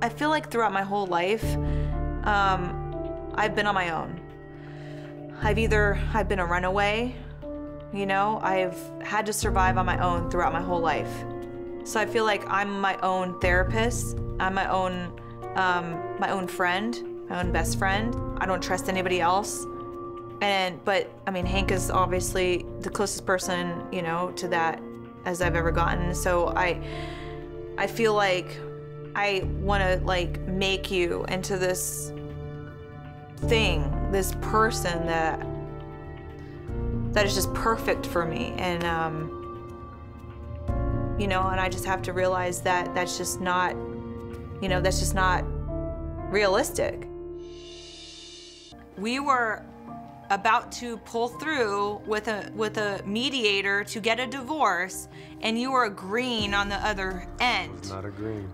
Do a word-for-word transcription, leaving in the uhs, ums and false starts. I feel like throughout my whole life, um, I've been on my own. I've either, I've been a runaway, you know, I've had to survive on my own throughout my whole life. So I feel like I'm my own therapist, I'm my own, um, my own friend, my own best friend. I don't trust anybody else. And, but, I mean, Hank is obviously the closest person, you know, to that as I've ever gotten. So I, I feel like I want to, like, make you into this thing, this person that, that is just perfect for me. And, um, you know, and I just have to realize that that's just not, you know, that's just not realistic. We were about to pull through with a with a mediator to get a divorce, and you were agreeing on the other end. Not agreeing.